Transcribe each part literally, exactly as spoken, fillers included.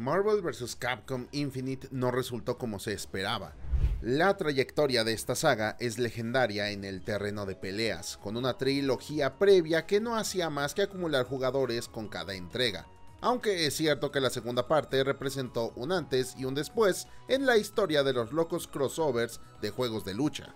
Marvel versus. Capcom Infinite no resultó como se esperaba. La trayectoria de esta saga es legendaria en el terreno de peleas, con una trilogía previa que no hacía más que acumular jugadores con cada entrega, aunque es cierto que la segunda parte representó un antes y un después en la historia de los locos crossovers de juegos de lucha.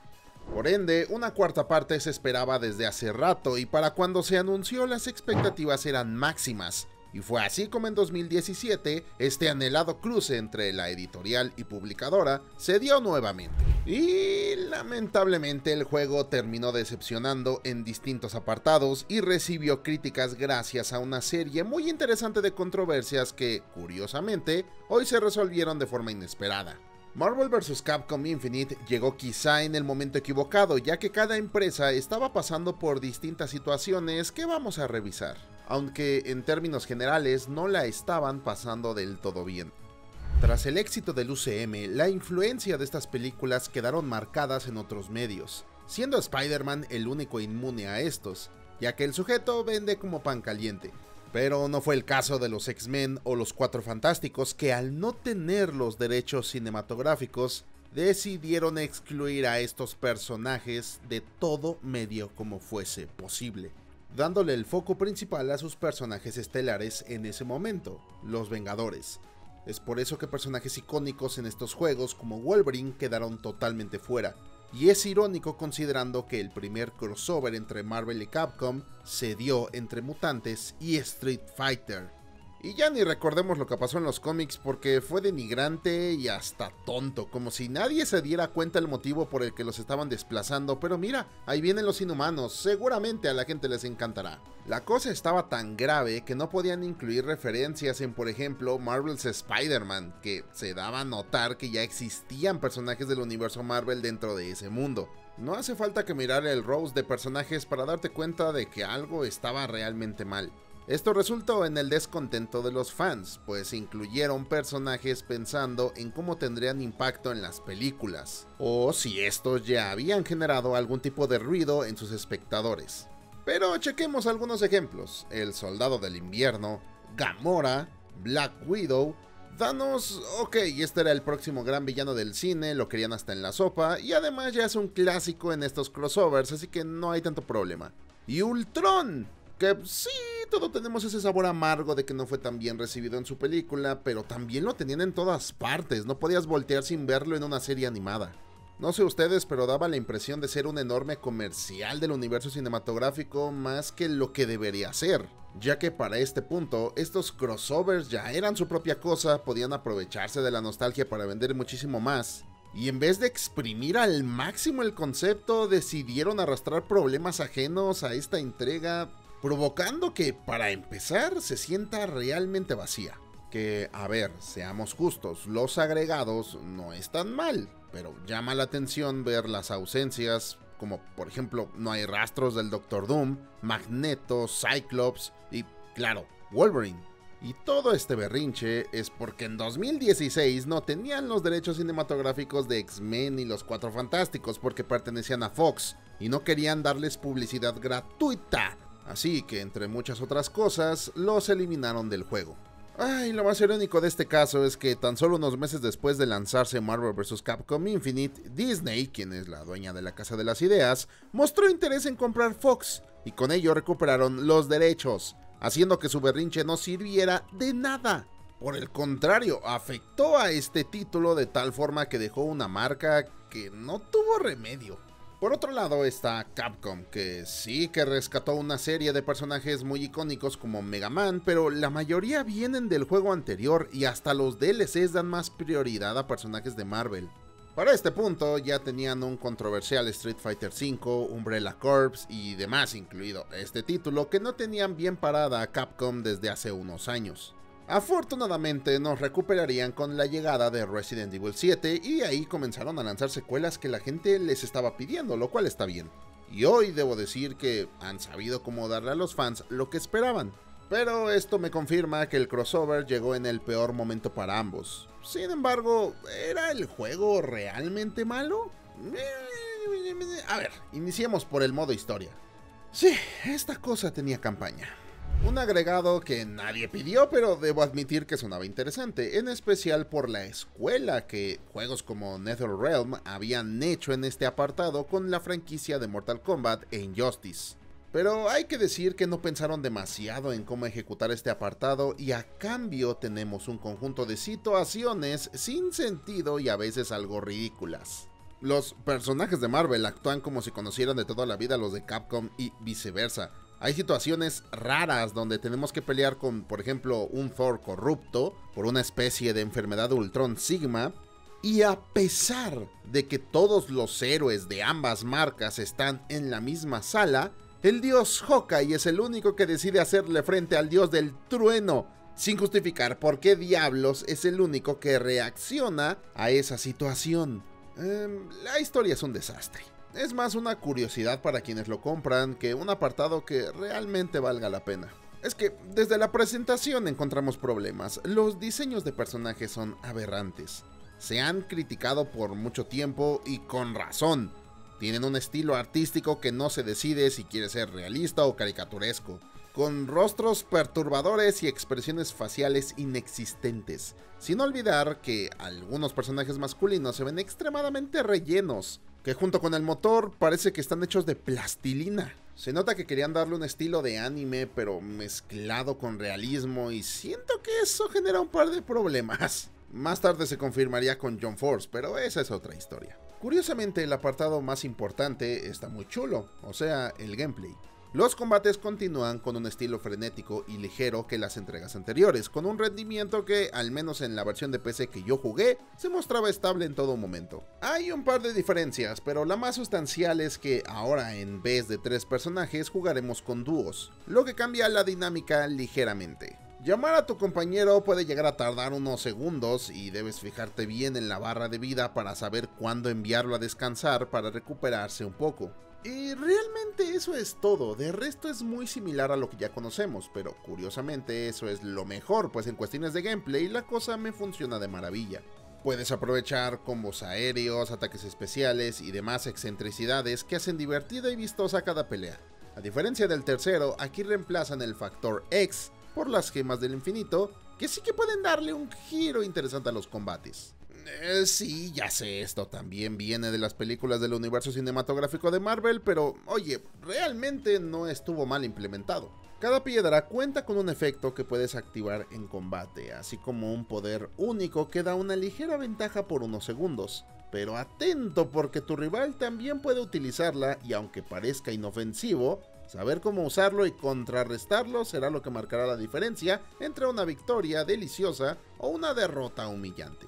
Por ende, una cuarta parte se esperaba desde hace rato y para cuando se anunció las expectativas eran máximas, y fue así como en dos mil diecisiete este anhelado cruce entre la editorial y publicadora se dio nuevamente. Y lamentablemente el juego terminó decepcionando en distintos apartados y recibió críticas gracias a una serie muy interesante de controversias que, curiosamente, hoy se resolvieron de forma inesperada. Marvel versus. Capcom Infinite llegó quizá en el momento equivocado, ya que cada empresa estaba pasando por distintas situaciones que vamos a revisar, aunque en términos generales no la estaban pasando del todo bien. Tras el éxito del U C M, la influencia de estas películas quedaron marcadas en otros medios, siendo Spider-Man el único inmune a estos, ya que el sujeto vende como pan caliente. Pero no fue el caso de los X-Men o los Cuatro Fantásticos, que al no tener los derechos cinematográficos, decidieron excluir a estos personajes de todo medio como fuese posible, dándole el foco principal a sus personajes estelares en ese momento, los Vengadores. Es por eso que personajes icónicos en estos juegos como Wolverine quedaron totalmente fuera, y es irónico considerando que el primer crossover entre Marvel y Capcom se dio entre mutantes y Street Fighter. Y ya ni recordemos lo que pasó en los cómics, porque fue denigrante y hasta tonto, como si nadie se diera cuenta el motivo por el que los estaban desplazando, pero mira, ahí vienen los inhumanos, seguramente a la gente les encantará. La cosa estaba tan grave que no podían incluir referencias en, por ejemplo, Marvel's Spider-Man, que se daba a notar que ya existían personajes del universo Marvel dentro de ese mundo. No hace falta que mirar el roster de personajes para darte cuenta de que algo estaba realmente mal. Esto resultó en el descontento de los fans, pues incluyeron personajes pensando en cómo tendrían impacto en las películas, o si estos ya habían generado algún tipo de ruido en sus espectadores. Pero chequemos algunos ejemplos: el Soldado del Invierno, Gamora, Black Widow, Thanos. Ok, este era el próximo gran villano del cine, lo querían hasta en la sopa, y además ya es un clásico en estos crossovers, así que no hay tanto problema. Y Ultron, que sí, todos tenemos ese sabor amargo de que no fue tan bien recibido en su película, pero también lo tenían en todas partes, no podías voltear sin verlo en una serie animada. No sé ustedes, pero daba la impresión de ser un enorme comercial del universo cinematográfico más que lo que debería ser, ya que para este punto estos crossovers ya eran su propia cosa, podían aprovecharse de la nostalgia para vender muchísimo más. Y en vez de exprimir al máximo el concepto, decidieron arrastrar problemas ajenos a esta entrega, provocando que, para empezar, se sienta realmente vacía. Que, a ver, seamos justos, los agregados no están mal, pero llama la atención ver las ausencias, como por ejemplo, no hay rastros del Doctor Doom, Magneto, Cyclops y, claro, Wolverine. Y todo este berrinche es porque en dos mil dieciséis no tenían los derechos cinematográficos de X-Men y los Cuatro Fantásticos porque pertenecían a Fox y no querían darles publicidad gratuita. Así que, entre muchas otras cosas, los eliminaron del juego. Ay, lo más irónico de este caso es que tan solo unos meses después de lanzarse Marvel versus. Capcom Infinite, Disney, quien es la dueña de la Casa de las Ideas, mostró interés en comprar Fox, y con ello recuperaron los derechos, haciendo que su berrinche no sirviera de nada. Por el contrario, afectó a este título de tal forma que dejó una marca que no tuvo remedio. Por otro lado está Capcom, que sí que rescató una serie de personajes muy icónicos como Mega Man, pero la mayoría vienen del juego anterior y hasta los D L Cs dan más prioridad a personajes de Marvel. Para este punto ya tenían un controversial Street Fighter cinco, Umbrella Corps y demás, incluido este título, que no tenían bien parada a Capcom desde hace unos años. Afortunadamente nos recuperarían con la llegada de Resident Evil siete y ahí comenzaron a lanzar secuelas que la gente les estaba pidiendo, lo cual está bien. Y hoy debo decir que han sabido cómo darle a los fans lo que esperaban, pero esto me confirma que el crossover llegó en el peor momento para ambos. Sin embargo, ¿era el juego realmente malo? A ver, iniciemos por el modo historia. Sí, esta cosa tenía campaña. Un agregado que nadie pidió, pero debo admitir que sonaba interesante, en especial por la escuela que juegos como NetherRealm habían hecho en este apartado con la franquicia de Mortal Kombat e Injustice. Pero hay que decir que no pensaron demasiado en cómo ejecutar este apartado y a cambio tenemos un conjunto de situaciones sin sentido y a veces algo ridículas. Los personajes de Marvel actúan como si conocieran de toda la vida a los de Capcom y viceversa. Hay situaciones raras donde tenemos que pelear con, por ejemplo, un Thor corrupto por una especie de enfermedad de Ultron Sigma. Y a pesar de que todos los héroes de ambas marcas están en la misma sala, el dios Hawkeye es el único que decide hacerle frente al dios del trueno, sin justificar por qué diablos es el único que reacciona a esa situación. Eh, la historia es un desastre. Es más una curiosidad para quienes lo compran que un apartado que realmente valga la pena. Es que desde la presentación encontramos problemas. Los diseños de personajes son aberrantes. Se han criticado por mucho tiempo y con razón. Tienen un estilo artístico que no se decide si quiere ser realista o caricaturesco, con rostros perturbadores y expresiones faciales inexistentes, sin olvidar que algunos personajes masculinos se ven extremadamente rellenos, que junto con el motor parece que están hechos de plastilina. Se nota que querían darle un estilo de anime pero mezclado con realismo y siento que eso genera un par de problemas. Más tarde se confirmaría con John Force, pero esa es otra historia. Curiosamente, el apartado más importante está muy chulo, o sea, el gameplay. Los combates continúan con un estilo frenético y ligero que las entregas anteriores, con un rendimiento que, al menos en la versión de P C que yo jugué, se mostraba estable en todo momento. Hay un par de diferencias, pero la más sustancial es que ahora en vez de tres personajes jugaremos con dúos, lo que cambia la dinámica ligeramente. Llamar a tu compañero puede llegar a tardar unos segundos y debes fijarte bien en la barra de vida para saber cuándo enviarlo a descansar para recuperarse un poco. Y realmente eso es todo, de resto es muy similar a lo que ya conocemos, pero curiosamente eso es lo mejor, pues en cuestiones de gameplay la cosa me funciona de maravilla. Puedes aprovechar combos aéreos, ataques especiales y demás excentricidades que hacen divertida y vistosa cada pelea. A diferencia del tercero, aquí reemplazan el factor X por las gemas del infinito, que sí que pueden darle un giro interesante a los combates. Eh, sí, ya sé, esto también viene de las películas del universo cinematográfico de Marvel, pero oye, realmente no estuvo mal implementado. Cada piedra cuenta con un efecto que puedes activar en combate, así como un poder único que da una ligera ventaja por unos segundos. Pero atento porque tu rival también puede utilizarla y aunque parezca inofensivo, saber cómo usarlo y contrarrestarlo será lo que marcará la diferencia entre una victoria deliciosa o una derrota humillante.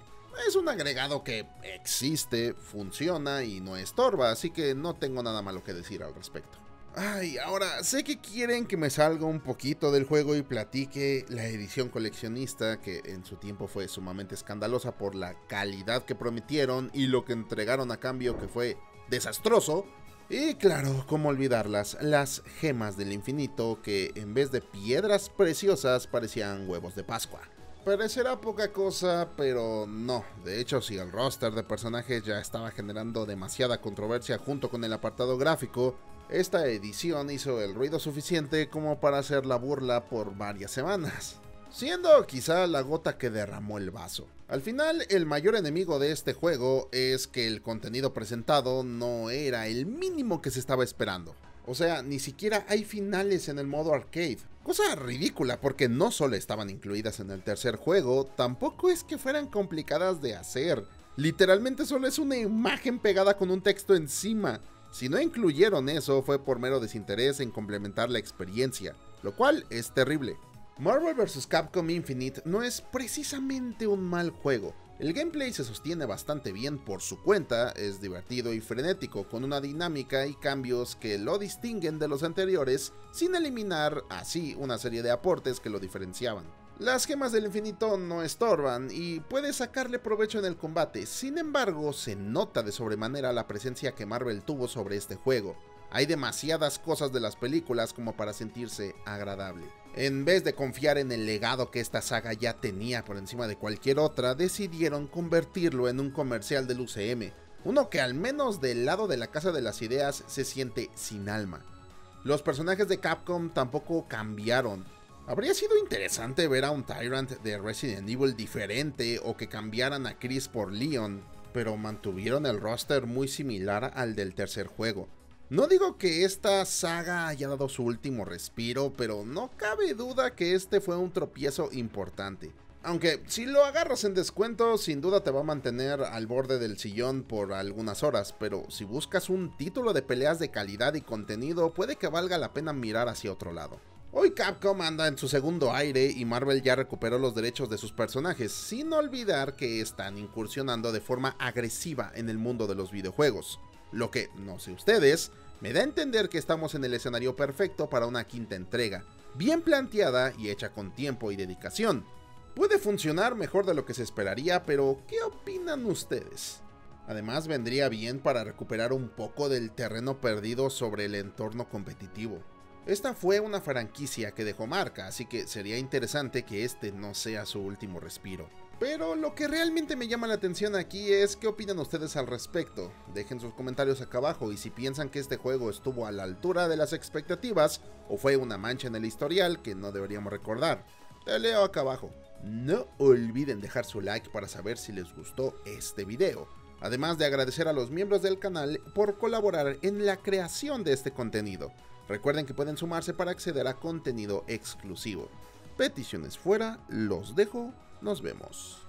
Es un agregado que existe, funciona y no estorba, así que no tengo nada malo que decir al respecto. Ay, ahora sé que quieren que me salga un poquito del juego y platique la edición coleccionista, que en su tiempo fue sumamente escandalosa por la calidad que prometieron y lo que entregaron a cambio, que fue desastroso. Y claro, cómo olvidarlas, las gemas del infinito que en vez de piedras preciosas parecían huevos de Pascua. Parecerá poca cosa, pero no. De hecho, si el roster de personajes ya estaba generando demasiada controversia junto con el apartado gráfico, esta edición hizo el ruido suficiente como para hacer la burla por varias semanas, siendo quizá la gota que derramó el vaso. Al final, el mayor enemigo de este juego es que el contenido presentado no era el mínimo que se estaba esperando. O sea, ni siquiera hay finales en el modo arcade. Cosa ridícula porque no solo estaban incluidas en el tercer juego, tampoco es que fueran complicadas de hacer. Literalmente solo es una imagen pegada con un texto encima. Si no incluyeron eso fue por mero desinterés en complementar la experiencia, lo cual es terrible. Marvel versus. Capcom Infinite no es precisamente un mal juego. El gameplay se sostiene bastante bien por su cuenta, es divertido y frenético, con una dinámica y cambios que lo distinguen de los anteriores, sin eliminar así una serie de aportes que lo diferenciaban. Las gemas del infinito no estorban y puedes sacarle provecho en el combate, sin embargo se nota de sobremanera la presencia que Marvel tuvo sobre este juego. Hay demasiadas cosas de las películas como para sentirse agradable. En vez de confiar en el legado que esta saga ya tenía por encima de cualquier otra, decidieron convertirlo en un comercial del U C M, uno que al menos del lado de la Casa de las Ideas se siente sin alma. Los personajes de Capcom tampoco cambiaron, Habría sido interesante ver a un Tyrant de Resident Evil diferente o que cambiaran a Chris por Leon, pero mantuvieron el roster muy similar al del tercer juego. No digo que esta saga haya dado su último respiro, pero no cabe duda que este fue un tropiezo importante. Aunque si lo agarras en descuento, sin duda te va a mantener al borde del sillón por algunas horas, pero si buscas un título de peleas de calidad y contenido, puede que valga la pena mirar hacia otro lado. Hoy Capcom anda en su segundo aire y Marvel ya recuperó los derechos de sus personajes, sin olvidar que están incursionando de forma agresiva en el mundo de los videojuegos. Lo que, no sé ustedes, me da a entender que estamos en el escenario perfecto para una quinta entrega, bien planteada y hecha con tiempo y dedicación. Puede funcionar mejor de lo que se esperaría, pero ¿qué opinan ustedes? Además, vendría bien para recuperar un poco del terreno perdido sobre el entorno competitivo. Esta fue una franquicia que dejó marca, así que sería interesante que este no sea su último respiro. Pero lo que realmente me llama la atención aquí es qué opinan ustedes al respecto. Dejen sus comentarios acá abajo y si piensan que este juego estuvo a la altura de las expectativas o fue una mancha en el historial que no deberíamos recordar. Te leo acá abajo. No olviden dejar su like para saber si les gustó este video. Además de agradecer a los miembros del canal por colaborar en la creación de este contenido. Recuerden que pueden sumarse para acceder a contenido exclusivo. Peticiones fuera, los dejo, nos vemos.